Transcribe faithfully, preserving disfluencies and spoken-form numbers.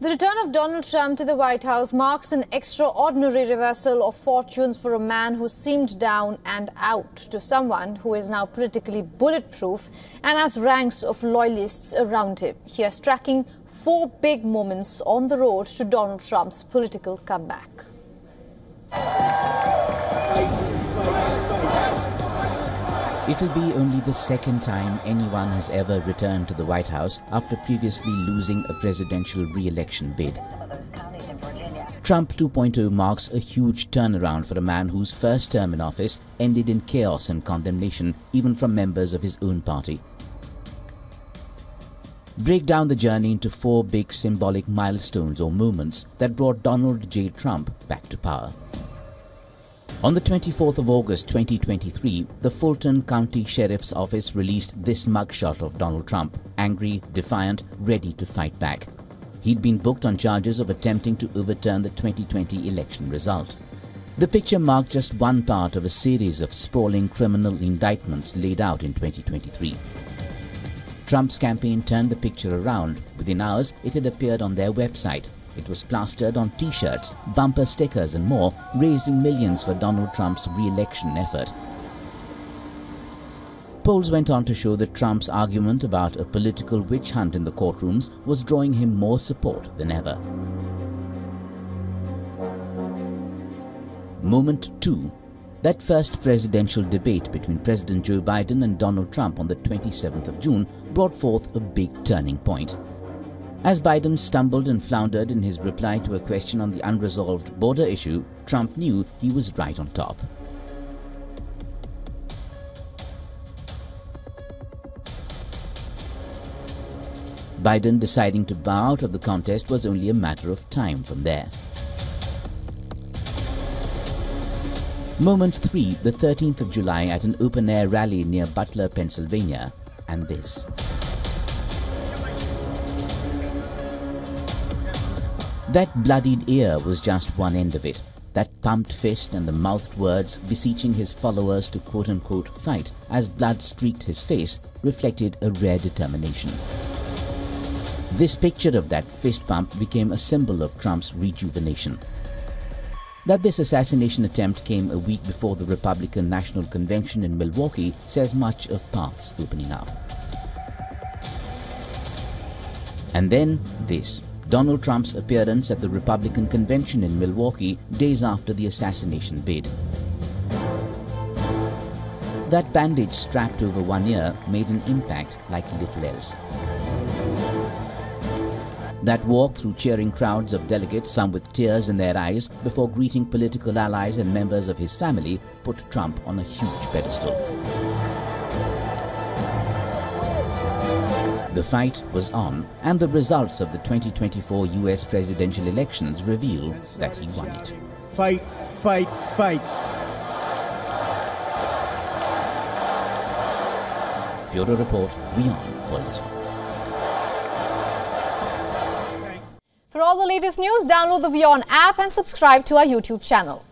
The return of Donald Trump to the White House marks an extraordinary reversal of fortunes for a man who seemed down and out to someone who is now politically bulletproof and has ranks of loyalists around him. He is tracking four big moments on the road to Donald Trump's political comeback. It'll be only the second time anyone has ever returned to the White House after previously losing a presidential re-election bid. Trump two point oh marks a huge turnaround for a man whose first term in office ended in chaos and condemnation, even from members of his own party. Break down the journey into four big symbolic milestones or moments that brought Donald J. Trump back to power. On the twenty-fourth of August twenty twenty-three, the Fulton County Sheriff's Office released this mugshot of Donald Trump, angry, defiant, ready to fight back. He'd been booked on charges of attempting to overturn the twenty twenty election result. The picture marked just one part of a series of sprawling criminal indictments laid out in twenty twenty-three. Trump's campaign turned the picture around. Within hours, it had appeared on their website. It was plastered on T-shirts, bumper stickers and more, raising millions for Donald Trump's re-election effort. Polls went on to show that Trump's argument about a political witch hunt in the courtrooms was drawing him more support than ever. Moment two. That first presidential debate between President Joe Biden and Donald Trump on the twenty-seventh of June brought forth a big turning point. As Biden stumbled and floundered in his reply to a question on the unresolved border issue, Trump knew he was right on top. Biden deciding to bow out of the contest was only a matter of time from there. Moment three, the thirteenth of July at an open-air rally near Butler, Pennsylvania, and this. That bloodied ear was just one end of it. That pumped fist and the mouthed words beseeching his followers to quote-unquote fight as blood streaked his face reflected a rare determination. This picture of that fist pump became a symbol of Trump's rejuvenation. That this assassination attempt came a week before the Republican National Convention in Milwaukee says much of paths opening up. And then this. Donald Trump's appearance at the Republican Convention in Milwaukee days after the assassination bid. That bandage strapped over one ear made an impact like little else. That walk through cheering crowds of delegates, some with tears in their eyes, before greeting political allies and members of his family, put Trump on a huge pedestal. The fight was on, and the results of the twenty twenty-four U S presidential elections reveal that he won it. Fight, fight, fight. Bureau Report, WION, World is One. For all the latest news, download the WION app and subscribe to our YouTube channel.